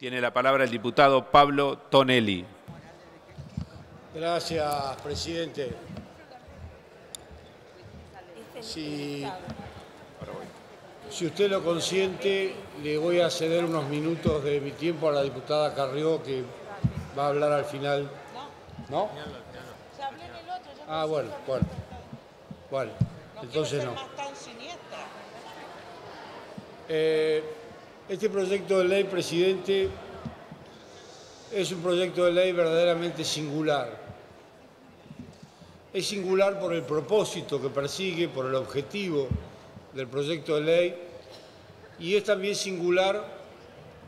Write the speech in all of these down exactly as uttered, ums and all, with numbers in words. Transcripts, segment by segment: Tiene la palabra el diputado Pablo Tonelli. Gracias, presidente. Si, si usted lo consiente, le voy a ceder unos minutos de mi tiempo a la diputada Carrió, que va a hablar al final. ¿No? Ah, bueno, bueno. Vale, entonces no. Eh, este proyecto de ley, presidente, es un proyecto de ley verdaderamente singular. Es singular por el propósito que persigue, por el objetivo del proyecto de ley, y es también singular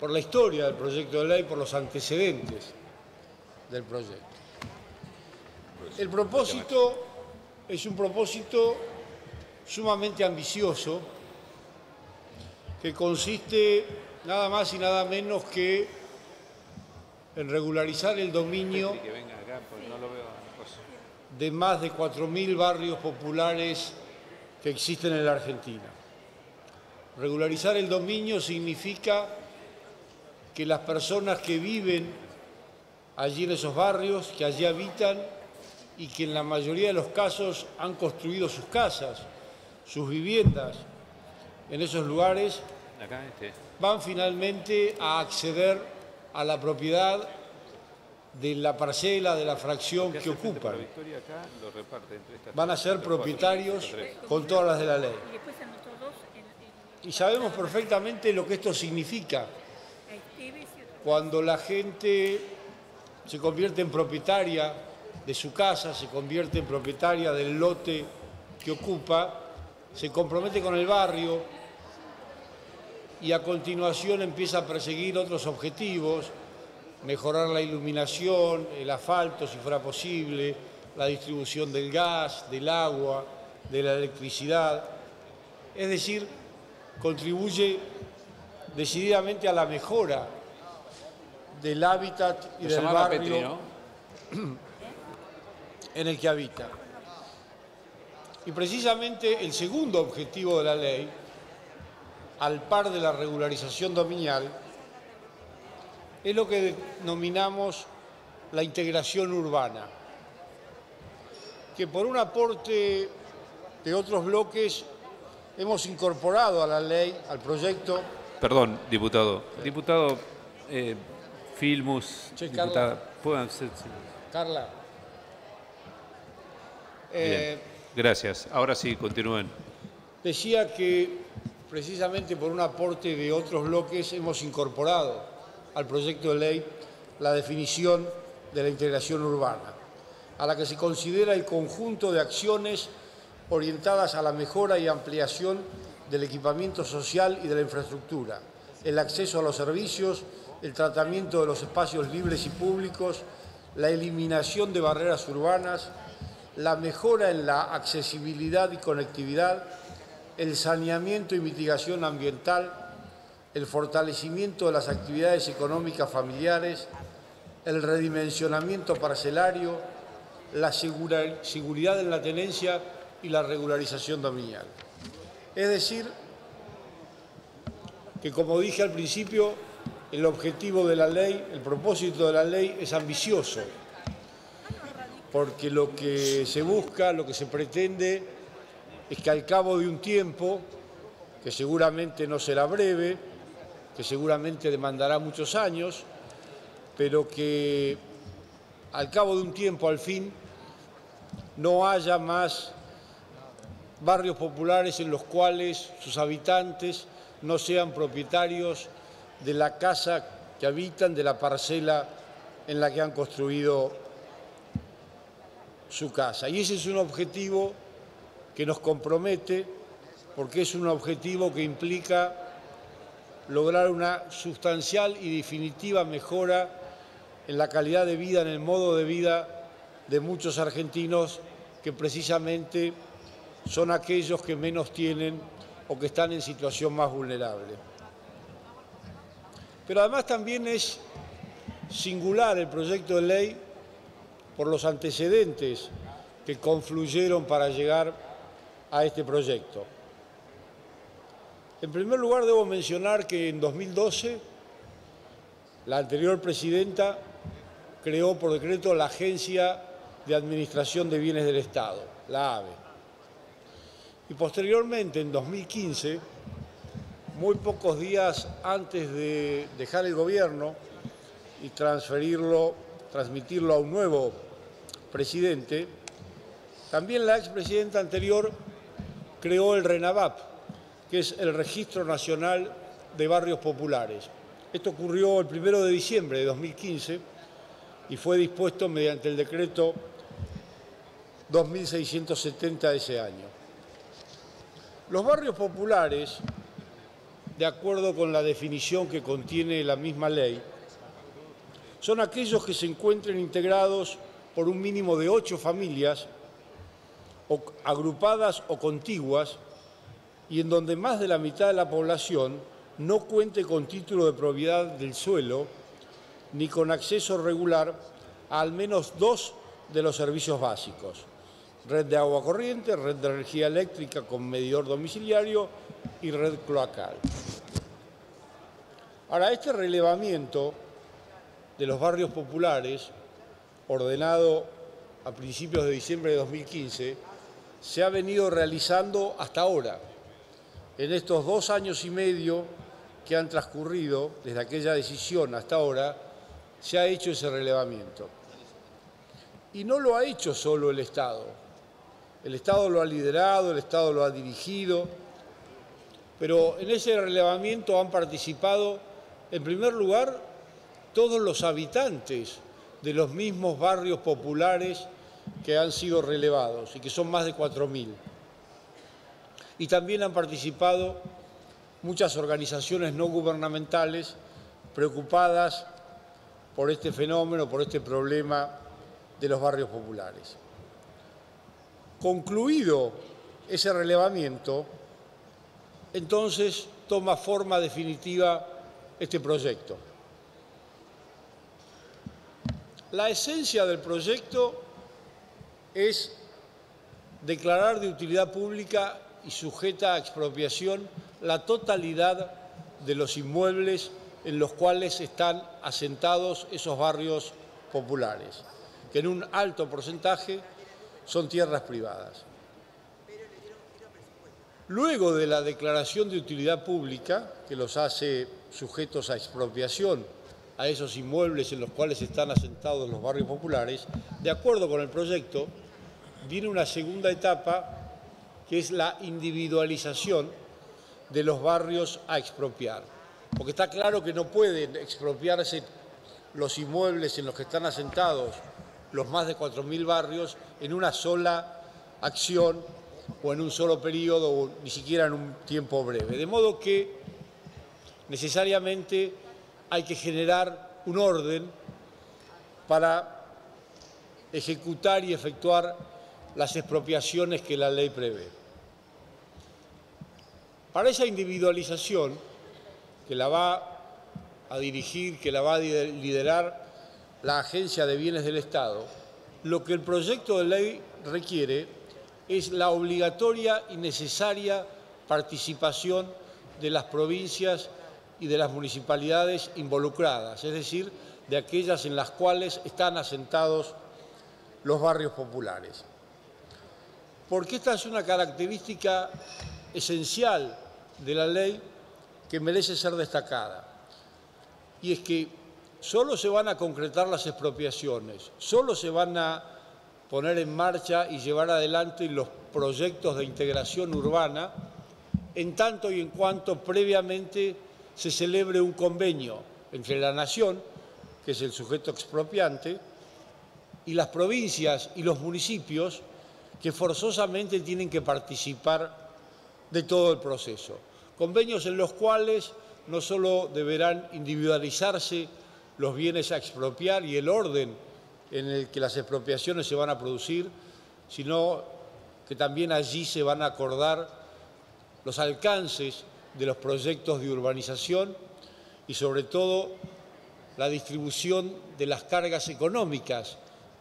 por la historia del proyecto de ley, por los antecedentes del proyecto. El propósito es un propósito sumamente ambicioso que consiste nada más y nada menos que en regularizar el dominio de más de cuatro mil barrios populares que existen en la Argentina. Regularizar el dominio significa que las personas que viven allí en esos barrios, que allí habitan y que en la mayoría de los casos han construido sus casas, sus viviendas en esos lugares, van finalmente a acceder a la propiedad de la parcela, de la fracción que ocupan. Van a ser propietarios con todas las de la ley. Y sabemos perfectamente lo que esto significa. Cuando la gente se convierte en propietaria de su casa, se convierte en propietaria del lote que ocupa, se compromete con el barrio y a continuación empieza a perseguir otros objetivos: mejorar la iluminación, el asfalto si fuera posible, la distribución del gas, del agua, de la electricidad. Es decir, contribuye decididamente a la mejora del hábitat y del barrio en el que habita. Y precisamente el segundo objetivo de la ley, al par de la regularización dominial, es lo que denominamos la integración urbana, que por un aporte de otros bloques hemos incorporado a la ley, al proyecto. Perdón, diputado. Sí. Diputado eh, Filmus, sí, diputada. Carla. ¿Puedan ser, sí? Carla. Eh, Gracias. Ahora sí, continúen. Decía que precisamente por un aporte de otros bloques hemos incorporado al proyecto de ley la definición de la integración urbana, a la que se considera el conjunto de acciones orientadas a la mejora y ampliación del equipamiento social y de la infraestructura, el acceso a los servicios, el tratamiento de los espacios libres y públicos, la eliminación de barreras urbanas, la mejora en la accesibilidad y conectividad, el saneamiento y mitigación ambiental, el fortalecimiento de las actividades económicas familiares, el redimensionamiento parcelario, la segura, seguridad en la tenencia y la regularización dominial. Es decir, que como dije al principio, el objetivo de la ley, el propósito de la ley es ambicioso, porque lo que se busca, lo que se pretende, es que al cabo de un tiempo, que seguramente no será breve, que seguramente demandará muchos años, pero que al cabo de un tiempo, al fin, no haya más barrios populares en los cuales sus habitantes no sean propietarios de la casa que habitan, de la parcela en la que han construido su casa. Y ese es un objetivo que nos compromete, porque es un objetivo que implica lograr una sustancial y definitiva mejora en la calidad de vida, en el modo de vida de muchos argentinos, que precisamente son aquellos que menos tienen o que están en situación más vulnerable. Pero además también es singular el proyecto de ley por los antecedentes que confluyeron para llegar a este proyecto. En primer lugar, debo mencionar que en dos mil doce La anterior presidenta creó por decreto la Agencia de Administración de Bienes del Estado, la AVE. Y posteriormente, en dos mil quince, muy pocos días antes de dejar el gobierno y transferirlo, transmitirlo a un nuevo presidente, también la expresidenta anterior creó el RENABAP, que es el Registro Nacional de Barrios Populares. Esto ocurrió el primero de diciembre de dos mil quince y fue dispuesto mediante el decreto dos mil seiscientos setenta de ese año. Los barrios populares, de acuerdo con la definición que contiene la misma ley, son aquellos que se encuentren integrados por un mínimo de ocho familias agrupadas o contiguas y en donde más de la mitad de la población no cuente con título de propiedad del suelo ni con acceso regular a al menos dos de los servicios básicos: red de agua corriente, red de energía eléctrica con medidor domiciliario y red cloacal. Ahora, este relevamiento de los barrios populares, ordenado a principios de diciembre de dos mil quince, se ha venido realizando hasta ahora, en estos dos años y medio que han transcurrido desde aquella decisión hasta ahora. Se ha hecho ese relevamiento. Y no lo ha hecho solo el Estado. El Estado lo ha liderado, el Estado lo ha dirigido, pero en ese relevamiento han participado, en primer lugar, todos los habitantes de los mismos barrios populares que han sido relevados y que son más de cuatro mil. Y también han participado muchas organizaciones no gubernamentales preocupadas por este fenómeno, por este problema de los barrios populares. Concluido ese relevamiento, entonces toma forma definitiva este proyecto. La esencia del proyecto es declarar de utilidad pública y sujeta a expropiación la totalidad de los inmuebles en los cuales están asentados esos barrios populares, que en un alto porcentaje son tierras privadas. Luego de la declaración de utilidad pública, que los hace sujetos a expropiación, a esos inmuebles en los cuales están asentados los barrios populares, de acuerdo con el proyecto, viene una segunda etapa, que es la individualización de los barrios a expropiar. Porque está claro que no pueden expropiarse los inmuebles en los que están asentados los más de cuatro mil barrios en una sola acción o en un solo periodo o ni siquiera en un tiempo breve. De modo que necesariamente hay que generar un orden para ejecutar y efectuar las expropiaciones que la ley prevé. Para esa individualización, que la va a dirigir, que la va a liderar la Agencia de Bienes del Estado, lo que el proyecto de ley requiere es la obligatoria y necesaria participación de las provincias y de las municipalidades involucradas, es decir, de aquellas en las cuales están asentados los barrios populares. Porque esta es una característica esencial de la ley que merece ser destacada, y es que solo se van a concretar las expropiaciones, solo se van a poner en marcha y llevar adelante los proyectos de integración urbana en tanto y en cuanto previamente se celebre un convenio entre la nación, que es el sujeto expropiante, y las provincias y los municipios, que forzosamente tienen que participar de todo el proceso. Convenios en los cuales no solo deberán individualizarse los bienes a expropiar y el orden en el que las expropiaciones se van a producir, sino que también allí se van a acordar los alcances de los proyectos de urbanización y sobre todo la distribución de las cargas económicas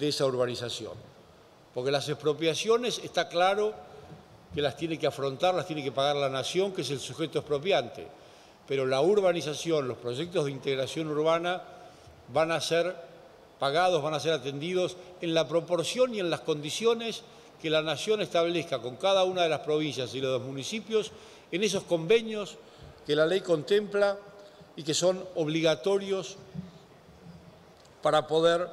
de esa urbanización. Porque las expropiaciones, está claro, que las tiene que afrontar, las tiene que pagar la nación, que es el sujeto expropiante. pero la urbanización, los proyectos de integración urbana van a ser pagados, van a ser atendidos en la proporción y en las condiciones que la Nación establezca con cada una de las provincias y los municipios en esos convenios que la ley contempla y que son obligatorios para poder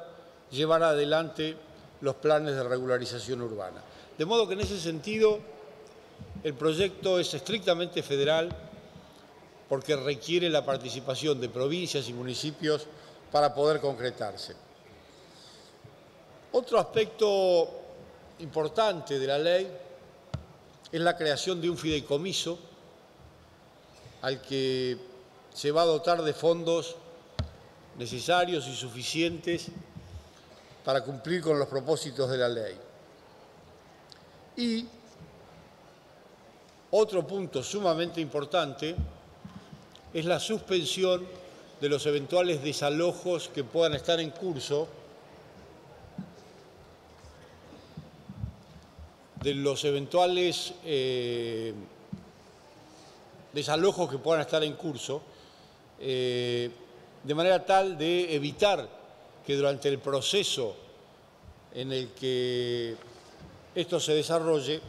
llevar adelante los planes de regularización urbana. De modo que en ese sentido el proyecto es estrictamente federal porque requiere la participación de provincias y municipios para poder concretarse. Otro aspecto importante de la ley es la creación de un fideicomiso al que se va a dotar de fondos necesarios y suficientes para cumplir con los propósitos de la ley. Y otro punto sumamente importante es la suspensión de los eventuales desalojos que puedan estar en curso de los eventuales eh, desalojos que puedan estar en curso, eh, de manera tal de evitar que durante el proceso en el que esto se desarrolle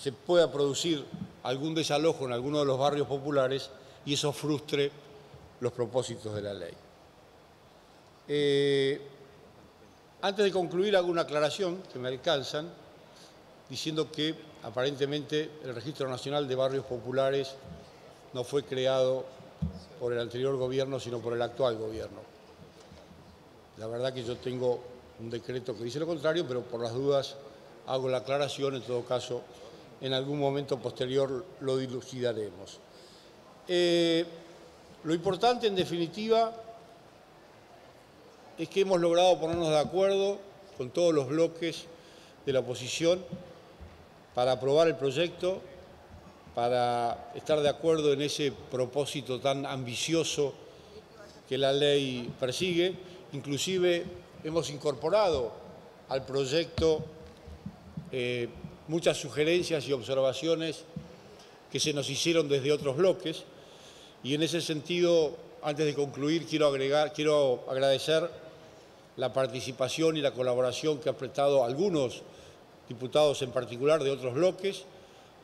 se pueda producir algún desalojo en alguno de los barrios populares y eso frustre los propósitos de la ley. Eh, antes de concluir, hago una aclaración que me alcanzan, diciendo que aparentemente el Registro Nacional de Barrios Populares no fue creado por el anterior gobierno, sino por el actual gobierno. La verdad que yo tengo un decreto que dice lo contrario, pero por las dudas hago la aclaración, en todo caso, en algún momento posterior lo dilucidaremos. Eh, lo importante, en definitiva, es que hemos logrado ponernos de acuerdo con todos los bloques de la oposición para aprobar el proyecto, para estar de acuerdo en ese propósito tan ambicioso que la ley persigue. Inclusive hemos incorporado al proyecto eh, muchas sugerencias y observaciones que se nos hicieron desde otros bloques, y en ese sentido, antes de concluir, quiero agregar, quiero agradecer la participación y la colaboración que han prestado algunos diputados en particular de otros bloques.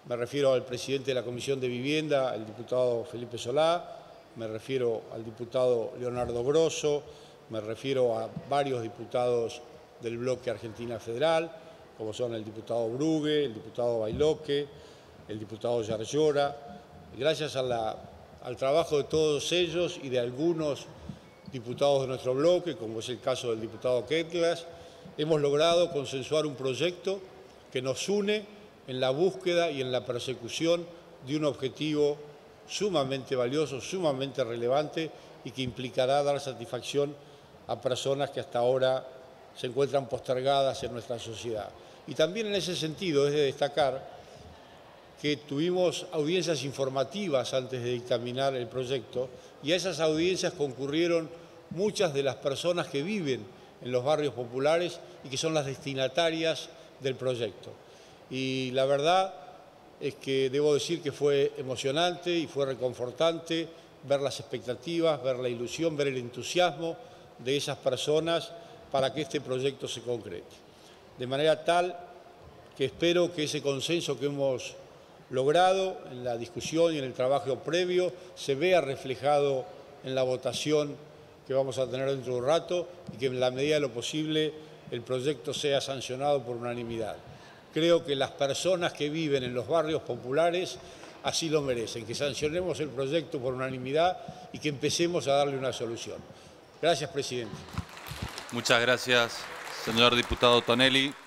Me refiero al presidente de la Comisión de Vivienda, al diputado Felipe Solá, me refiero al diputado Leonardo Grosso, me refiero a varios diputados del bloque Argentina Federal, como son el diputado Brugge, el diputado Bailoque, el diputado Yarriora. Gracias a la, al trabajo de todos ellos y de algunos diputados de nuestro bloque, como es el caso del diputado Quetglas, hemos logrado consensuar un proyecto que nos une en la búsqueda y en la persecución de un objetivo sumamente valioso, sumamente relevante y que implicará dar satisfacción a personas que hasta ahora se encuentran postergadas en nuestra sociedad. Y también en ese sentido es de destacar que tuvimos audiencias informativas antes de dictaminar el proyecto, y a esas audiencias concurrieron muchas de las personas que viven en los barrios populares y que son las destinatarias del proyecto. Y la verdad es que debo decir que fue emocionante y fue reconfortante ver las expectativas, ver la ilusión, ver el entusiasmo de esas personas para que este proyecto se concrete. De manera tal que espero que ese consenso que hemos logrado en la discusión y en el trabajo previo se vea reflejado en la votación que vamos a tener dentro de un rato y que en la medida de lo posible el proyecto sea sancionado por unanimidad. Creo que las personas que viven en los barrios populares así lo merecen, que sancionemos el proyecto por unanimidad y que empecemos a darle una solución. Gracias, presidente. Muchas gracias, señor diputado Tonelli.